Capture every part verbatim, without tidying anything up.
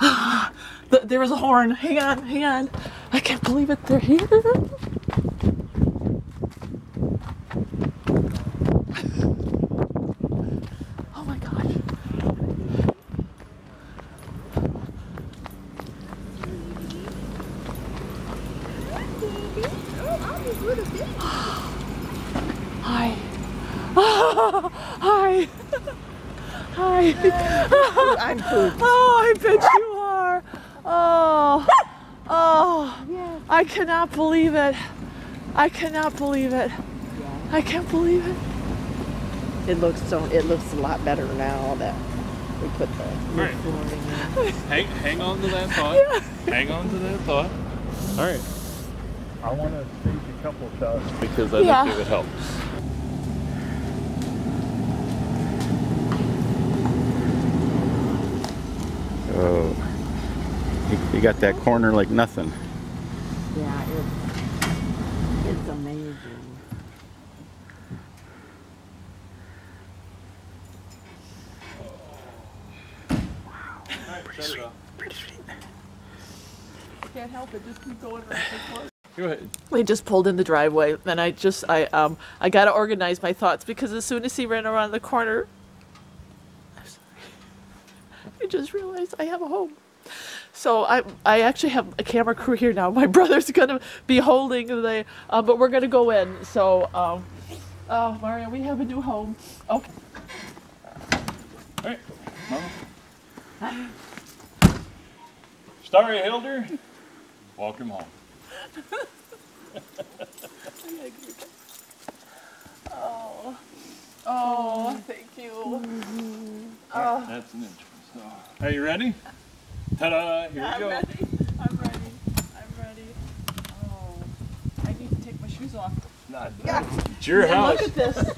There was a horn. Hang on, hang on. I can't believe it. They're here. Oh my gosh. Hi. Oh, hi. Hi. Uh, I'm food. Oh, I bet you. Oh, oh, yeah. I cannot believe it. I cannot believe it. Yeah. I can't believe it. It looks so, it looks a lot better now that we put the right. in. Hang, hang on to that thought. Yeah. Hang on to that thought. All right. I want to take a couple of shots because I yeah. think it helps. Oh. You got that corner like nothing. Yeah, it's, it's amazing. Wow. Pretty sweet. Pretty sweet. Can't help it. Just keep going right close. Go ahead. We just pulled in the driveway, and I just I um I gotta organize my thoughts because as soon as he ran around the corner, I'm sorry. I just realized I have a home. So I, I actually have a camera crew here now. My brother's gonna be holding the, uh, but we're gonna go in. So, um, oh, Mario, we have a new home. Okay. All right, Mama. Starry Hilder, welcome home. Oh, oh, thank you. Mm-hmm. All right, uh, that's an intro. So, are you ready? Ta-da! Here we go. I'm ready. I'm ready. I'm ready. Oh, I need to take my shoes off. Not yeah. It's your yeah, house. Look at this.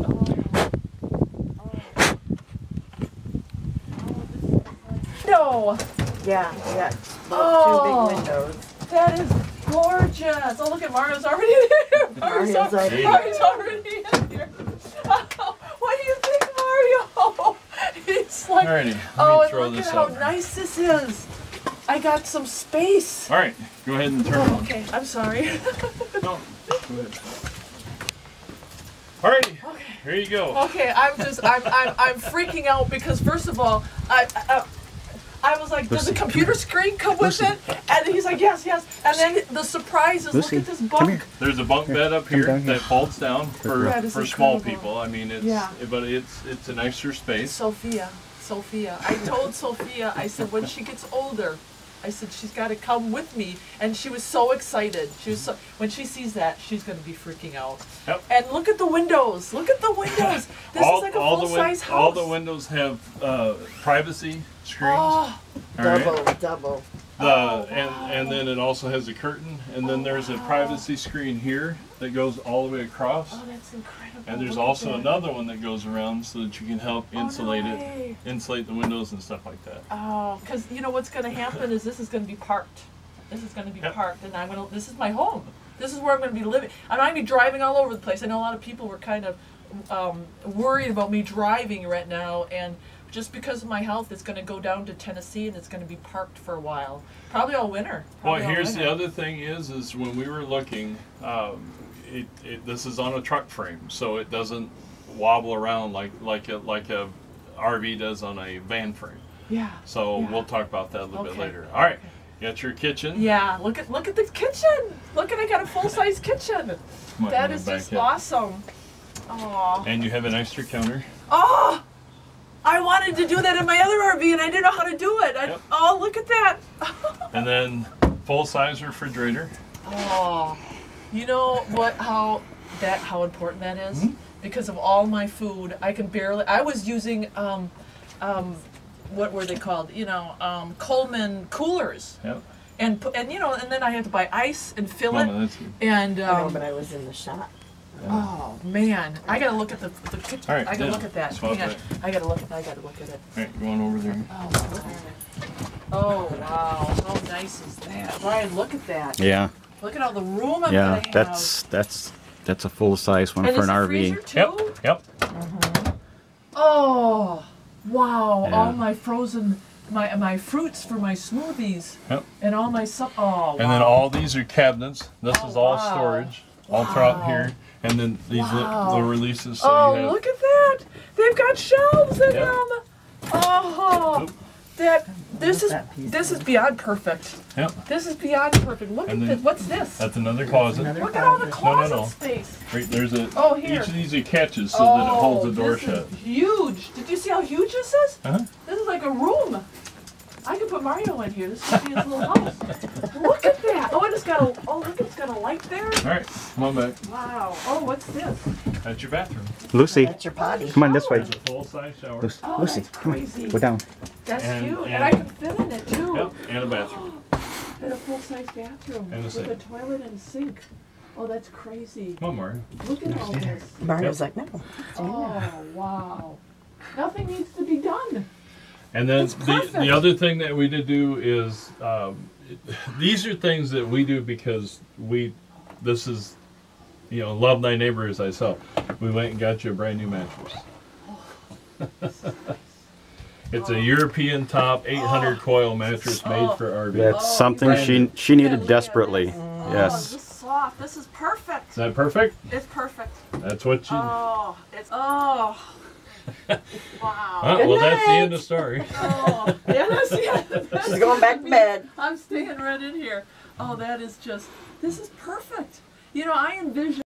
Oh. Oh. Oh, this is like... No. Yeah. Yeah. Oh, two big windows. That is gorgeous. Oh, look at Mario's already there. Mario's, Mario's, already. Mario's already in here. Oh, what do you think, Mario? It's like, alrighty, oh, and look at how over. nice this is. I got some space. All right, go ahead and turn oh, on. Okay, I'm sorry. No, go ahead. All right, okay. Here you go. Okay, I'm just, I'm, I'm, I'm freaking out because first of all, I, I, I was like, Lucy, does the computer screen come Lucy. with it? And he's like, yes, yes. And then the surprise is, Lucy, look at this bunk. There's a bunk bed up here, here that folds down for for incredible. small people. I mean, it's yeah. but it's it's an extra space. Sophia, Sophia. I told Sophia, I said when she gets older, I said she's got to come with me, and she was so excited. She was so, when she sees that, she's going to be freaking out. Yep. And look at the windows. Look at the windows. This all, is like a full-size house. All the windows have uh, privacy. Screens. Oh, double, right. double. The, oh, and, wow. and then it also has a curtain, and then oh, there's a wow. privacy screen here that goes all the way across. Oh, that's incredible. And there's Look also that. another one that goes around so that you can help insulate oh, no it, insulate the windows and stuff like that. Oh, because you know what's going to happen is this is going to be parked. This is going to be yep. parked, and I'm going to, this is my home. This is where I'm going to be living. I'm not going to be driving all over the place. I know a lot of people were kind of um, worried about me driving right now, and just because of my health, it's going to go down to Tennessee and it's going to be parked for a while. Probably all winter. Probably well, here's winter. the other thing is, is when we were looking, um, it, it, this is on a truck frame, so it doesn't wobble around like like a, like a R V does on a van frame. Yeah. So yeah. we'll talk about that a little okay. bit later. All right. Okay. You got your kitchen. Yeah. Look at look at the kitchen. Look at I got a full size kitchen. Might that is just yet. awesome. Aww. And you have an extra counter. Oh. I wanted to do that in my other R V and I didn't know how to do it. I, yep. Oh, look at that. And then full-size refrigerator. Oh, you know what? How that? How important that is? Mm-hmm. Because of all my food, I can barely. I was using um, um, what were they called? You know, um, Coleman coolers. Yep. And and you know, and then I had to buy ice and fill Mama, it. That's you. And um, I know, but I was in the shop. Yeah. Oh man, I gotta look at the, the kitchen. Right, I gotta then, look at that. Hang on. I gotta look. I gotta look at it. All right, going over there. Oh, oh wow, how nice is that? Brian, look at that. Yeah. Look at all the room I'm yeah, gonna have. that's that's that's a full size one and for an R V. Freezer too? Yep. Yep. Uh-huh. Oh wow, yeah. all my frozen my my fruits for my smoothies. Yep. And all my so oh, and wow. then all these are cabinets. This oh, is all wow. storage, all wow. throughout here. And then these wow. little releases. So oh, you have, look at that! They've got shelves in yep. them. Oh, Oop. that this is that this is beyond perfect. Yep. This is beyond perfect. Look and at this. What's this? That's another closet. Another look closet. at all the closet no, no, no. space. Right, there's a. Oh, here. Each of these are catches so oh, that it holds the door this shut. Is huge. Did you see how huge this is? Uh-huh. This is like a room. I could put Mario in here. This could be his little house. Look at that. Oh, and it's got a. Oh, look, it's got a light there. All right, come on back. Wow. Oh, what's this? That's your bathroom. Lucy. That's your potty. Come on this way. There's a full-size shower. Lucy, oh, Lucy come on. Go down. That's and, huge, and, and I can fit in it too. Yep, and a bathroom. And a full-size bathroom and a with sink. a toilet and sink. Oh, that's crazy. Come on, Mario. Look at all this. Mario's yep. like, no. Oh, wow. Nothing needs to be done. And then the, the other thing that we did do is, um, it, these are things that we do because we, this is, you know, love thy neighbor as thyself. We went and got you a brand new mattress. It's a European top eight hundred coil mattress made for R V. That's something she she needed desperately. Yes. Oh, this is soft. This is perfect. Is that perfect? It's perfect. That's what you. Oh, it's oh. Wow. Oh, well, night. That's the end of the story. Oh, yeah, that's the end of the She's going back to bed. I'm staying right in here. Oh, that is just, this is perfect. You know, I envision.